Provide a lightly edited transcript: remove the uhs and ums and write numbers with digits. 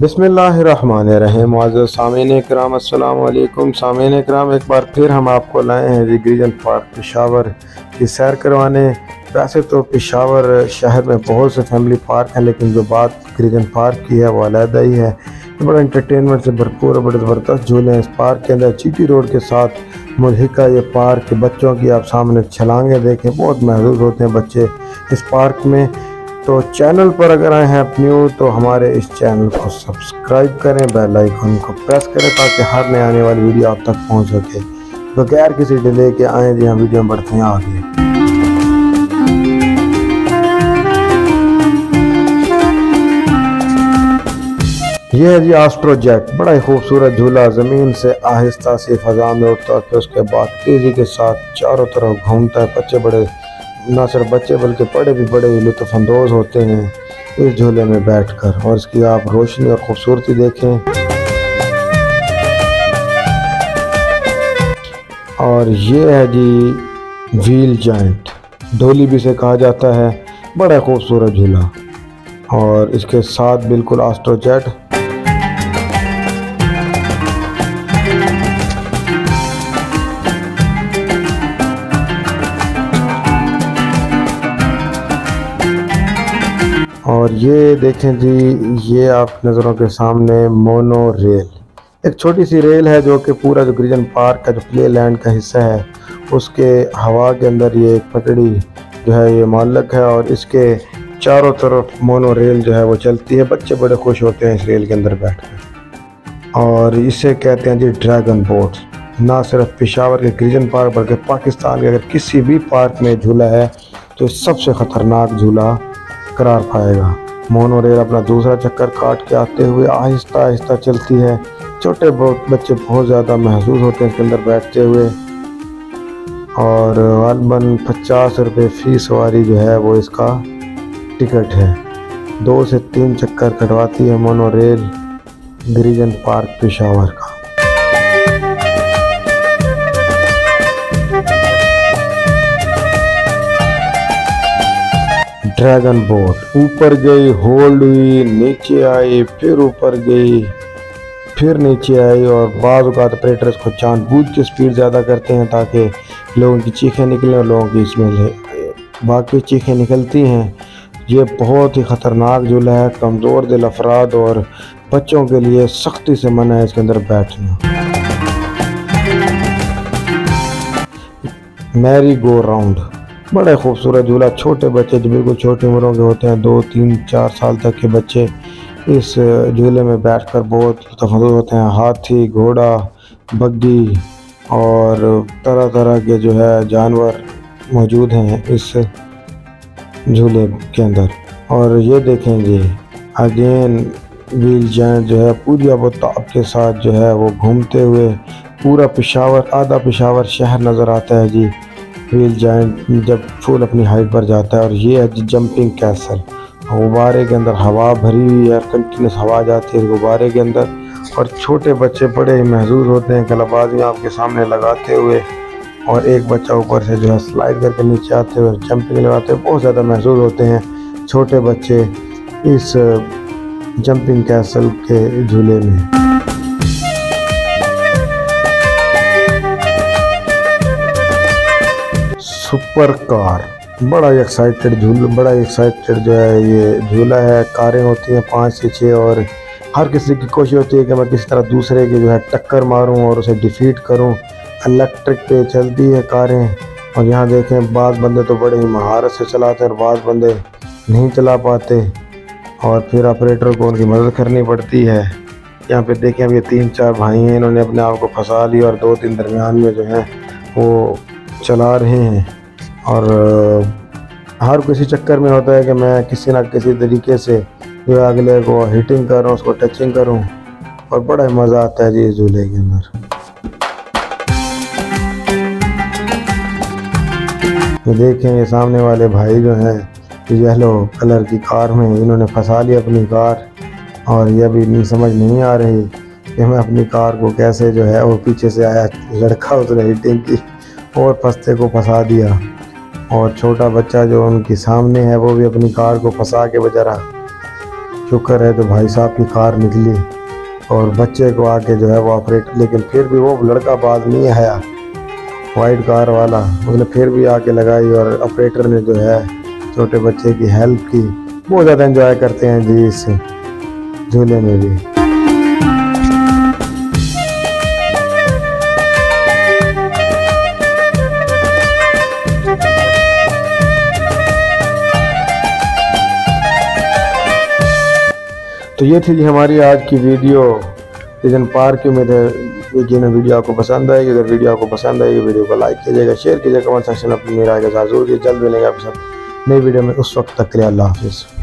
बिस्मिल्लाहिर्रहमानिर्रहीम। सामीन कराम अस्सलाम वालेकुम। सामीन कराम, एक बार फिर हम आपको लाए हैं गैरिसन पार्क पेशावर की सैर करवाने। वैसे तो पेशावर शहर में बहुत से फैमिली पार्क हैं, लेकिन जो बात गैरिसन पार्क की है वो अलहदा ही है। बड़ा इंटरटेनमेंट से भरपूर और बड़े ज़बरदस्त झूले हैं इस पार्क के अंदर। चीटी रोड के साथ मुल्हिका ये पार्क, बच्चों की आप सामने छलांगें देखें, बहुत महदूद होते हैं बच्चे इस पार्क में। तो चैनल पर अगर आए हैं आप न्यू, तो हमारे इस चैनल को सब्सक्राइब करें, बेल आइकन को प्रेस करें ताकि हर नए आने वाली वीडियो आप तक पहुंच सके बगैर किसी डिले के। आए जी हम वीडियो बढ़ते हैं आगे। यह है जी आस्ट्रो जेट, बड़ा ही खूबसूरत झूला। ज़मीन से आहिस्ता से फ़ज़ा में उठता है, फिर उसके बाद तेज़ी के साथ चारों तरफ घूमता है। बच्चे बड़े, ना सिर्फ बच्चे बल्कि बड़े भी बड़े लुत्फ़अंदोज़ होते हैं इस झूले में बैठकर, और इसकी आप रोशनी और ख़ूबसूरती देखें। और ये है जी व्हील जायंट, डोली भी से कहा जाता है, बड़ा खूबसूरत झूला। और इसके साथ बिल्कुल आस्ट्रो जेट। और ये देखें जी, ये आप नज़रों के सामने मोनो रेल, एक छोटी सी रेल है जो कि पूरा जो गैरिसन पार्क का जो प्ले लैंड का हिस्सा है उसके हवा के अंदर ये पटड़ी जो है ये मालक है, और इसके चारों तरफ मोनो रेल जो है वो चलती है। बच्चे बड़े खुश होते हैं इस रेल के अंदर बैठकर। और इसे कहते हैं जी ड्रैगन बोट। ना सिर्फ पेशावर के गैरिसन पार्क बल्कि पाकिस्तान के अगर किसी भी पार्क में झूला है तो सबसे ख़तरनाक झूला करार पाएगा। मोनो रेल अपना दूसरा चक्कर काट के आते हुए आहिस्ता आहिस्ता चलती है। छोटे बच्चे बहुत ज़्यादा महसूस होते हैं इसके अंदर बैठते हुए। और गलबन 50 रुपये फ़ी सवारी जो है वो इसका टिकट है। 2 से 3 चक्कर कटवाती है mono rail garrison park Peshawar का। ड्रैगन बोट ऊपर गई, होल्ड हुई, नीचे आई, फिर ऊपर गई, फिर नीचे आई। और बाद ऑपरेटर्स को जानबूझ के स्पीड ज़्यादा करते हैं ताकि लोगों की चीखें निकलें, और लोगों की इसमें बाकी चीखें निकलती हैं। ये बहुत ही ख़तरनाक झूला है, कमज़ोर दिल अफराद और बच्चों के लिए सख्ती से मना है इसके अंदर बैठना। मैरी गो राउंड बड़ा खूबसूरत झूला, छोटे बच्चे जो बिल्कुल छोटी उम्रों के होते हैं, 2, 3, 4 साल तक के बच्चे इस झूले में बैठकर बहुत लुत्फ़अंदोज़ होते हैं। हाथी, घोड़ा, बग्घी और तरह तरह के जो है जानवर मौजूद हैं इस झूले के अंदर। और ये देखेंगे अगेन व्हील जायंट जो है पूरी आबोताब के साथ जो है वो घूमते हुए पूरा पेशावर, आधा पेशावर शहर नज़र आता है जी व्हील जायंट जब फुल अपनी हाइट पर जाता है। और ये है जी जंपिंग कैसल, गुब्बारे के अंदर हवा भरी हुई है, कंटिन्यूस हवा जाती है गुब्बारे के अंदर। और छोटे बच्चे बड़े महजूज होते हैं गलाबाजियाँ आपके सामने लगाते हुए, और एक बच्चा ऊपर से जो है स्लाइड करके नीचे आते हुए जंपिंग लगाते हुए बहुत ज़्यादा महसूस होते हैं छोटे बच्चे इस जंपिंग कैसल के झूले में। सुपर कार बड़ा एक्साइटेड झूला, बड़ा एक्साइटेड जो है ये झूला है। कारें होती हैं 5 से 6, और हर किसी की कोशिश होती है कि मैं किसी तरह दूसरे की जो है टक्कर मारूं और उसे डिफीट करूं। इलेक्ट्रिक पे चलती है कारें। और यहाँ देखें, बाज़ बंदे तो बड़े ही महारत से चलाते हैं और बाज़ बंदे नहीं चला पाते, और फिर ऑपरेटर को उनकी मदद करनी पड़ती है। यहाँ पे देखें, अब ये 3-4 भाई हैं, इन्होंने अपने आप को फंसा लिया और 2-3 दरमियान में जो हैं वो चला रहे हैं। और हर किसी चक्कर में होता है कि मैं किसी ना किसी तरीके से जो अगले को हिटिंग करूँ, उसको टचिंग करूँ, और बड़ा मज़ा आता है जी इस झूले के अंदर। ये देखें, ये सामने वाले भाई जो हैं येलो कलर की कार में इन्होंने फंसा ली अपनी कार, और ये भी नहीं समझ नहीं आ रही कि मैं अपनी कार को कैसे जो है, वो पीछे से आया लड़का उसने हिटिंग की और फंसते को फंसा दिया। और छोटा बच्चा जो उनके सामने है वो भी अपनी कार को फंसा के बेचारा शुक्र है तो भाई साहब की कार निकली और बच्चे को आके जो है वो ऑपरेट, लेकिन फिर भी वो लड़का बाद नहीं आया, वाइट कार वाला, उसने फिर भी आके लगाई और ऑपरेटर ने जो है छोटे बच्चे की हेल्प की। बहुत ज़्यादा एंजॉय करते हैं जी इस झूले में भी। तो ये थी हमारी आज की वीडियो रीजन पार्क की। उम्मीद है कि वीडियो आपको पसंद आएगी। अगर वीडियो आपको पसंद आएगी वीडियो को लाइक कीजिएगा, शेयर कीजिएगा, कमेंट सेक्शन में अपनी राय का जरूर। जल्द मिलेंगे आपके साथ नई वीडियो में। उस वक्त तक के लिए अल्लाह हाफिज़।